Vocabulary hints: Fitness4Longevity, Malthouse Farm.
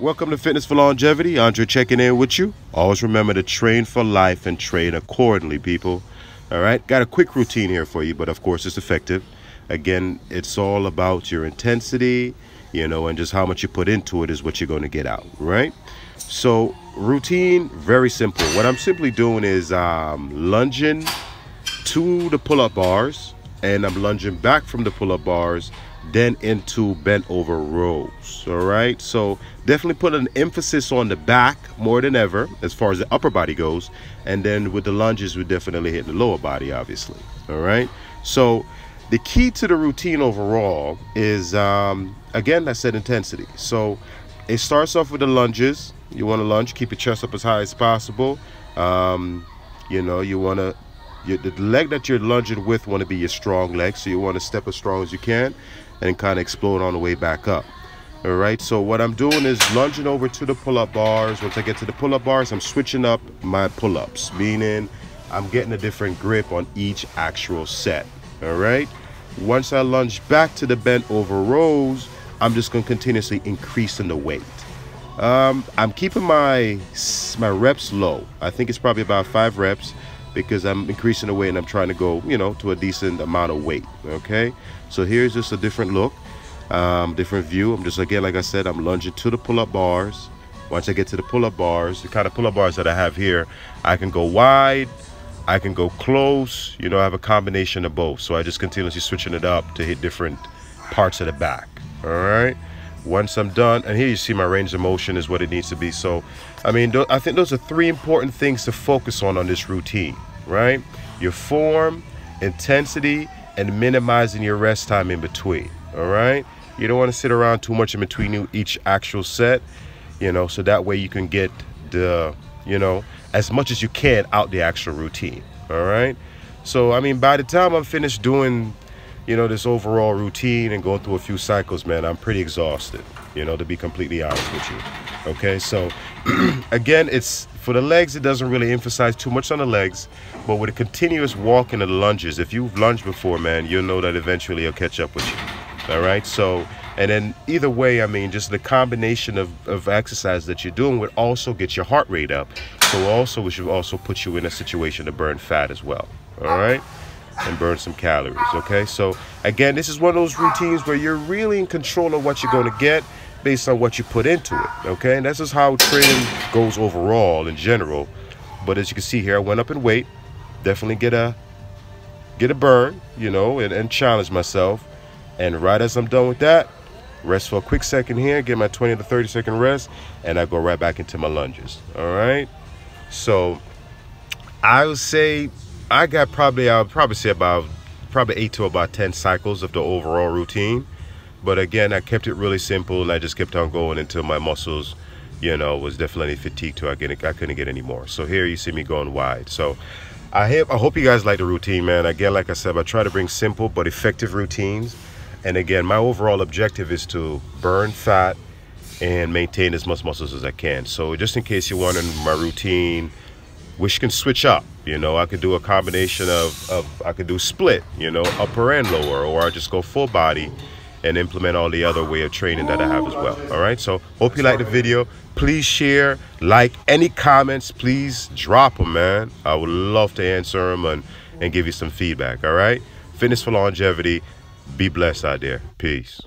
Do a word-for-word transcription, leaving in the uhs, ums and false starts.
Welcome to Fitness for Longevity. Andre checking in with you. Always remember to train for life and train accordingly, people. All right, got a quick routine here for you, but of course it's effective. Again, it's all about your intensity, you know, and just how much you put into it is what you're going to get out, right? So routine, very simple. What I'm simply doing is um, lunging to the pull-up bars, and I'm lunging back from the pull-up bars, then into bent over rows. All right, so definitely put an emphasis on the back more than ever as far as the upper body goes, and then with the lunges we definitely hit the lower body, obviously. All right, so the key to the routine overall is um again, I said intensity. So it starts off with the lunges. You want to lunge, keep your chest up as high as possible. Um you know, you want to Your, the leg that you're lunging with want to be your strong leg, so you want to step as strong as you can and kind of explode on the way back up. All right, so what I'm doing is lunging over to the pull-up bars. Once I get to the pull-up bars, I'm switching up my pull-ups, meaning I'm getting a different grip on each actual set. All right, once I lunge back to the bent over rows, I'm just going to continuously increase in the weight. um I'm keeping my my reps low. I think it's probably about five reps, because I'm increasing the weight and I'm trying to go, you know, to a decent amount of weight, okay? So here's just a different look, um, different view. I'm just, again, like I said, I'm lunging to the pull-up bars. Once I get to the pull-up bars, the kind of pull-up bars that I have here, I can go wide, I can go close, you know, I have a combination of both. So I just continuously switching it up to hit different parts of the back, all right? Once I'm done, and here you see my range of motion is what it needs to be. So, I mean, th I think those are three important things to focus on on this routine, right? Your form, intensity, and minimizing your rest time in between, all right? You don't want to sit around too much in between you each actual set, you know, so that way you can get the, you know, as much as you can out the actual routine, all right? So, I mean, by the time I'm finished doing, you know, this overall routine and going through a few cycles, man, I'm pretty exhausted, you know, to be completely honest with you. Okay, so again, it's for the legs, it doesn't really emphasize too much on the legs, but with a continuous walk and the lunges, if you've lunged before, man, you'll know that eventually it'll catch up with you. All right, so, and then either way, I mean, just the combination of, of exercise that you're doing would also get your heart rate up. So also, we should also put you in a situation to burn fat as well, all right? And burn some calories. Okay, so again, this is one of those routines where you're really in control of what you're going to get based on what you put into it, okay? And that's just how training goes overall in general. But as you can see here, I went up in weight, definitely get a get a burn, you know, and, and challenge myself. And right as I'm done with that, rest for a quick second here, get my twenty to thirty second rest, and I go right back into my lunges. All right, so I would say I got probably, I would probably say about, probably eight to about ten cycles of the overall routine. But again, I kept it really simple, and I just kept on going until my muscles, you know, was definitely fatigued till I, get, I couldn't get any more. So here you see me going wide. So I, have, I hope you guys like the routine, man. Again, like I said, I try to bring simple but effective routines. And again, my overall objective is to burn fat and maintain as much muscles as I can. So just in case you're wondering, my routine, which can switch up, you know, I could do a combination of, of, I could do split, you know, upper and lower, or I just go full body and implement all the other way of training that I have as well. All right, so hope you like the video. Please share, like, any comments, please drop them, man. I would love to answer them and, and give you some feedback, all right? Fitness for Longevity. Be blessed out there. Peace.